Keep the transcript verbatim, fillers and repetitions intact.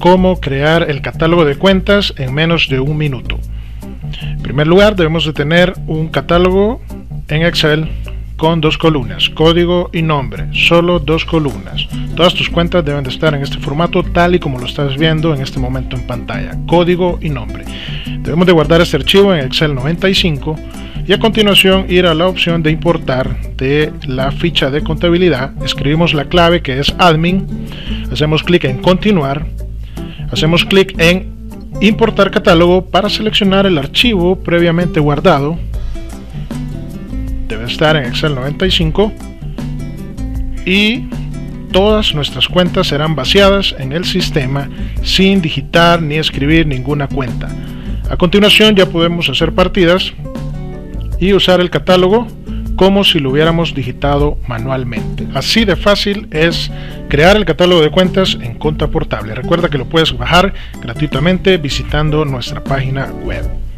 cómo crear el catálogo de cuentas en menos de un minuto. En primer lugar, debemos de tener un catálogo en Excel con dos columnas, código y nombre, solo dos columnas. Todas tus cuentas deben de estar en este formato tal y como lo estás viendo en este momento en pantalla, código y nombre. Debemos de guardar este archivo en Excel noventa y cinco y a continuación ir a la opción de importar de la ficha de contabilidad, escribimos la clave que es admin, hacemos clic en continuar, hacemos clic en importar catálogo para seleccionar el archivo previamente guardado. Debe estar en Excel noventa y cinco y todas nuestras cuentas serán vaciadas en el sistema sin digitar ni escribir ninguna cuenta. A continuación ya podemos hacer partidas y usar el catálogo como si lo hubiéramos digitado manualmente. Así de fácil es crear el catálogo de cuentas en ContaPortable. Recuerda que lo puedes bajar gratuitamente visitando nuestra página web.